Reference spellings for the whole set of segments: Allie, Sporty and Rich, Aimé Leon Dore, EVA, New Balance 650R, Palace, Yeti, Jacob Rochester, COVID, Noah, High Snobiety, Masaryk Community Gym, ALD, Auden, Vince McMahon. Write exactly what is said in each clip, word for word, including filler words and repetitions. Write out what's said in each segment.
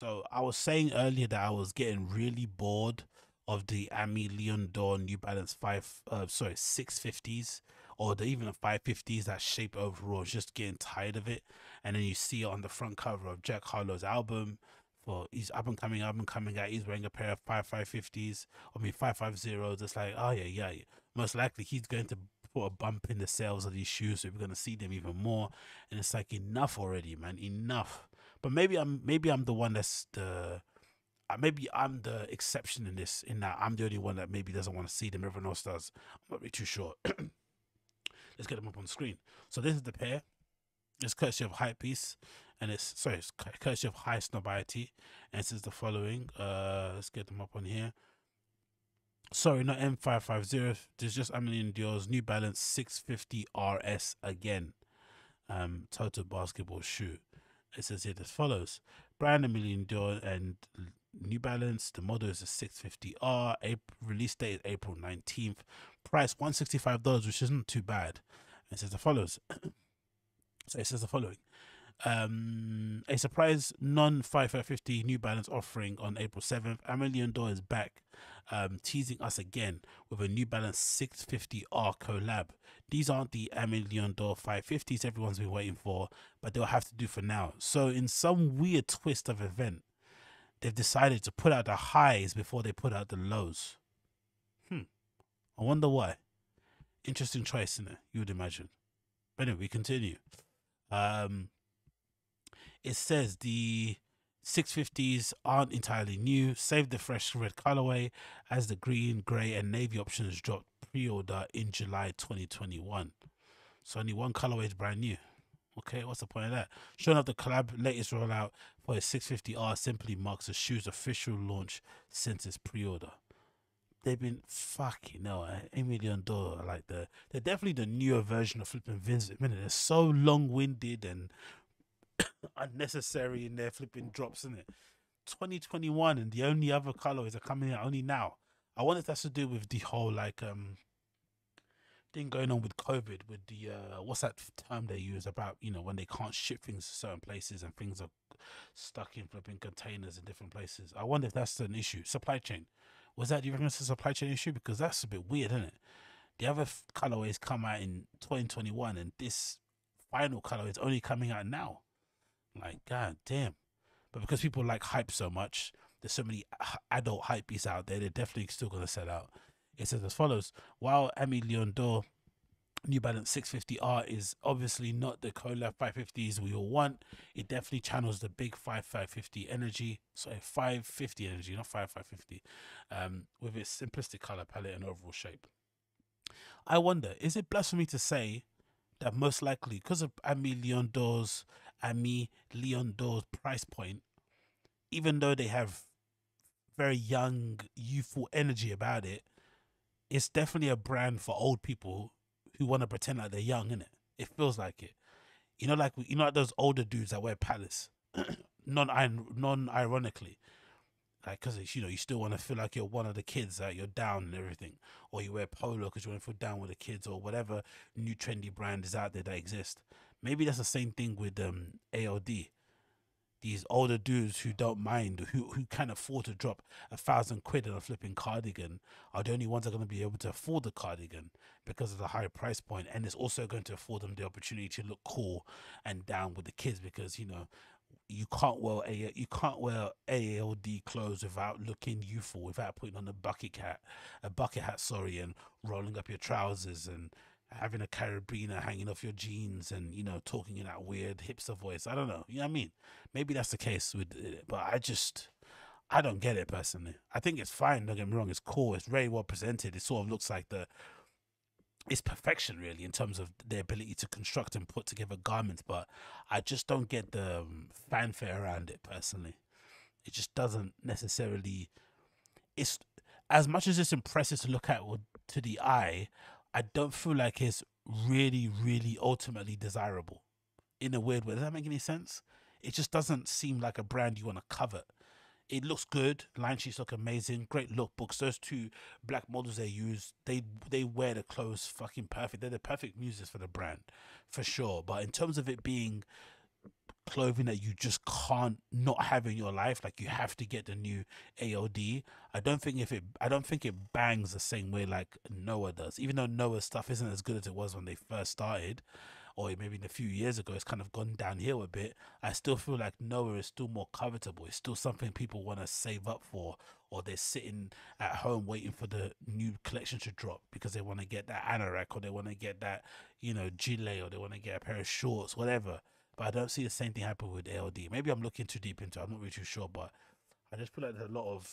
So I was saying earlier that I was getting really bored of the Aimé Leon Dore New Balance five, uh, sorry, six fifties, or the, even the five fifties, that shape overall. Just getting tired of it. And then you see it on the front cover of Jack Harlow's album. For he's up and coming, up and coming guy. He's wearing a pair of five five fifties. I mean, five five zeros. It's like, oh yeah, yeah, yeah. Most likely he's going to put a bump in the sales of these shoes, so we're going to see them even more. And it's like, enough already, man, enough. But maybe I'm, maybe I'm the one that's the, maybe I'm the exception in this, in that I'm the only one that maybe doesn't want to see them. Everyone else does. I'm not really too sure. Let's get them up on the screen. So this is the pair. It's courtesy of High Piece, and it's sorry, it's courtesy of High Snobiety, and it says the following. Uh, let's get them up on here. Sorry, not M five five zero. There's just Aimé Leon Dore's New Balance six fifty R S again. Um, total basketball shoe. It says here as follows: brand Aimé Leon Dore and New Balance. The model is a six fifty R. April, release date is April nineteenth. Price one hundred sixty-five dollars, which isn't too bad. It says the follows. So it says the following. Um, a surprise non five five fifty New Balance offering on April seventh. Aimé Leon Dore is back, um, teasing us again with a New Balance six fifty R collab. These aren't the Aimé Leon Dore five fifties everyone's been waiting for, but they'll have to do for now. So in some weird twist of event, they've decided to put out the highs before they put out the lows. Hmm. I wonder why. Interesting choice, isn't it? You would imagine. But anyway, we continue. Um, it says the six fifties aren't entirely new. Save the fresh red colorway as the green, gray, and navy options dropped pre-order in July twenty twenty-one. So only one colorway is brand new. Okay, what's the point of that? Showing up the collab latest rollout for a six fifty R simply marks the shoe's official launch since its pre-order. They've been fucking no, Aimé Leon Dore, like the they're definitely the newer version of flipping Vince McMahon. They're so long-winded and unnecessary in their flipping drops, isn't it? twenty twenty-one, and the only other colorways are coming out only now. I wonder if that's to do with the whole like um thing going on with COVID, with the uh what's that term they use about, you know, when they can't ship things to certain places and things are stuck in flipping containers in different places. I wonder if that's an issue. Supply chain. Was that, do you reckon it's a supply chain issue? Because that's a bit weird, isn't it? The other colorways come out in twenty twenty-one, and this final colorway is only coming out now. Like, god damn. But because people like hype so much, there's so many adult hypebeasts out there, they're definitely still going to sell out. It says as follows: while Aimé Leon Dore New Balance six fifty R is obviously not the collab five fifties we all want, it definitely channels the big five five fifty energy, sorry, five fifty energy, not five five fifty, um, with its simplistic color palette and overall shape. I wonder, is it blasphemy to say that most likely, because of Aimé Leon Dore's, Aimé Leon Dore's price point, even though they have very young, youthful energy about it, it's definitely a brand for old people who want to pretend like they're young, innit? It feels like it. You know, like, you know, like those older dudes that wear Palace, non non ironically, like, because, you know, you still want to feel like you're one of the kids, like you're down and everything, or you wear Polo because you want to feel down with the kids, or whatever new trendy brand is out there that exists. Maybe that's the same thing with um A L D. These older dudes who don't mind, who who can afford to drop a thousand quid on a flipping cardigan, are the only ones that are going to be able to afford the cardigan because of the high price point, and it's also going to afford them the opportunity to look cool and down with the kids, because, you know, you can't wear a you can't wear A L D clothes without looking youthful, without putting on a bucket hat, a bucket hat, sorry, and rolling up your trousers and having a carabiner hanging off your jeans and, you know, talking in that weird hipster voice. I don't know. You know what I mean? Maybe that's the case with it, but I just, I don't get it personally. I think it's fine. Don't get me wrong. It's cool. It's very well presented. It sort of looks like the, it's perfection really in terms of their ability to construct and put together garments, but I just don't get the um, fanfare around it personally. It just doesn't necessarily, it's, as much as it's impressive to look at or to the eye, I don't feel like it's really, really ultimately desirable in a weird way. Does that make any sense? It just doesn't seem like a brand you want to covet. It looks good. Line sheets look amazing. Great lookbooks. Those two black models they use, they they wear the clothes fucking perfect. They're the perfect muses for the brand, for sure. But in terms of it being clothing that you just can't not have in your life. Like, you have to get the new A L D. I don't think if it I don't think it bangs the same way like Noah does, even though Noah's stuff isn't as good as it was when they first started, or maybe in a few years ago. It's kind of gone downhill a bit. I still feel like Noah is still more covetable. It's still something people want to save up for, or they're sitting at home waiting for the new collection to drop because they want to get that anorak, or they want to get that, you know, gilet, or they want to get a pair of shorts, whatever. But I don't see the same thing happen with A L D. Maybe I'm looking too deep into it. I'm not really too sure, but I just feel like there's a lot of,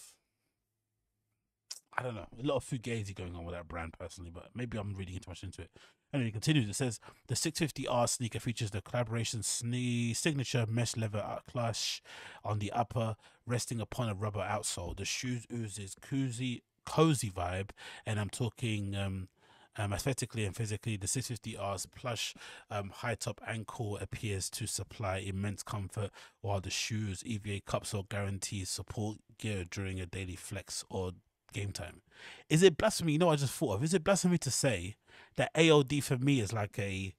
I don't know, a lot of fugazi going on with that brand personally, but maybe I'm reading too much into it. Anyway, it continues. It says, the six fifty R sneaker features the collaboration sne signature mesh leather clutch on the upper, resting upon a rubber outsole. The shoes oozes cozy, cozy vibe, and I'm talking... Um, Um, aesthetically and physically, the six fifty R's plush um, high-top ankle appears to supply immense comfort, while the shoe's E V A cupsole guarantees support gear during a daily flex or game time. Is it blasphemy? You know, I just thought of, is it blasphemy to say that A L D for me is like a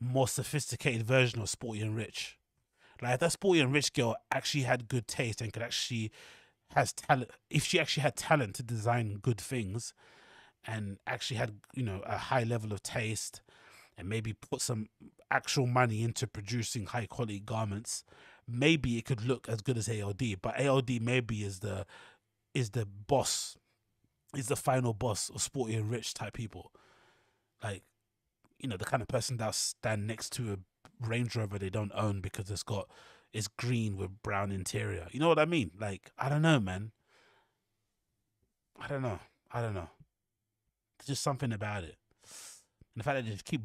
more sophisticated version of Sporty and Rich? Like, if that Sporty and Rich girl actually had good taste and could actually has talent, if she actually had talent to design good things, and actually had, you know, a high level of taste, and maybe put some actual money into producing high quality garments, maybe it could look as good as A L D. But A L D maybe is the is the boss, is the final boss of Sporty and Rich type people. Like, you know, the kind of person that'll stand next to a Range Rover they don't own because it's got it's green with brown interior. You know what I mean? Like, I don't know, man. I don't know. I don't know. Just something about it, and the fact that they just keep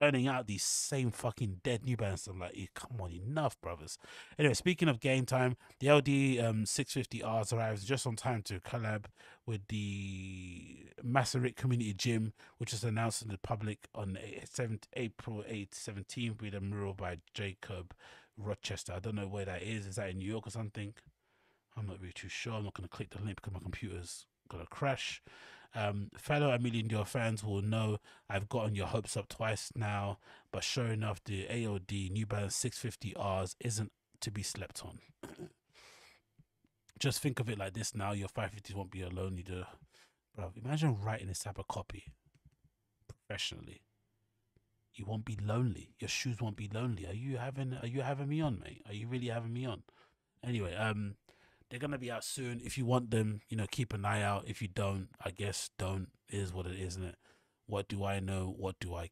turning out these same fucking dead New Balance. I'm like, hey, come on, enough, brothers. Anyway, speaking of game time, the L D um six fifty R's arrives just on time to collab with the Masaryk Community Gym, which is announced to the public on April seventeenth with a mural by Jacob Rochester. I don't know where that is. Is that in New York or something? I'm not really too sure. I'm not going to click the link because my computer's gonna crash. Um fellow Aimé Leon Dore fans will know I've gotten your hopes up twice now, but sure enough, the A L D New Balance six fifty R's isn't to be slept on. Just think of it like this now: your five fifties won't be alone either, bro. Imagine writing this type of copy professionally. You won't be lonely. Your shoes won't be lonely. Are you having are you having me on, mate? Are you really having me on? Anyway, um they're going to be out soon. If you want them, you know, keep an eye out. If you don't, I guess don't. It is what it is, isn't it? What do I know? What do I